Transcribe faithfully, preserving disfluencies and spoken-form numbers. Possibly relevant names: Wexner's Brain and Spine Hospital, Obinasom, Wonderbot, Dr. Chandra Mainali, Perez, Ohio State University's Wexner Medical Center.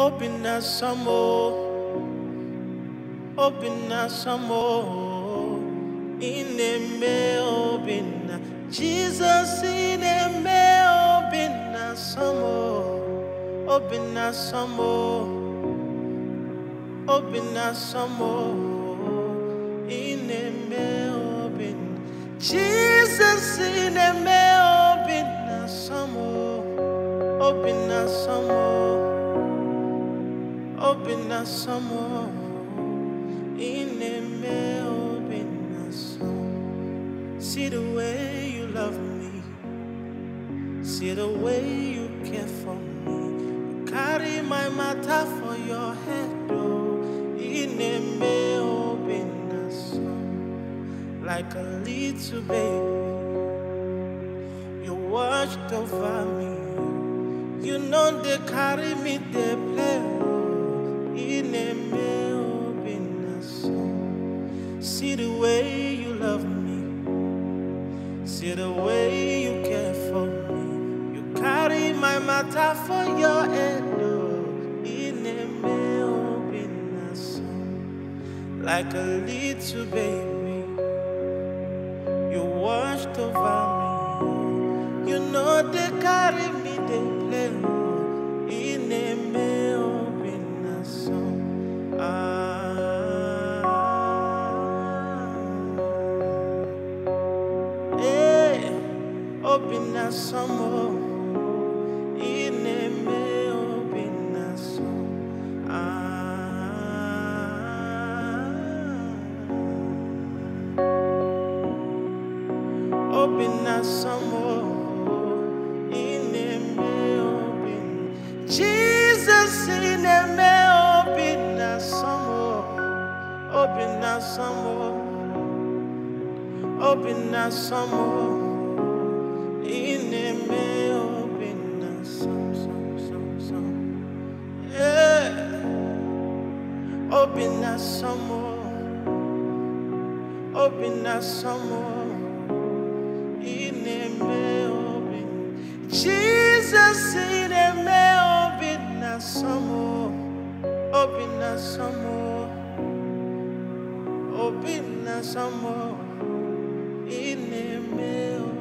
Obinasom, Obinasom, ineme Obina, Jesus ineme Obinasom, Obinasom, Obinasom, ineme Obina, Jesus ineme Obinasom, Obinasom. Obinasom, ineme Obinasom. See the way you love me, see the way you care for me. You carry my matter for your head, oh, ineme Obinasom. Like a little baby, you watched over me. You know they carry me, they play. See the way you love me, see the way you care for me. You carry my matter for your head, like a little baby, you watched over me. You know they carry me, they play. Obinasom, ineme Obinasom, ah. Obinasom, ineme Obinasom, Jesus ineme Obinasom, Obinasom, Obinasom. Ineme Obinasom, som, som, som. Yeah. Obinasom, Obinasom, ineme Obinasom. Jesus ineme Obinasom, Obinasom, Obinasom, ineme Obinasom.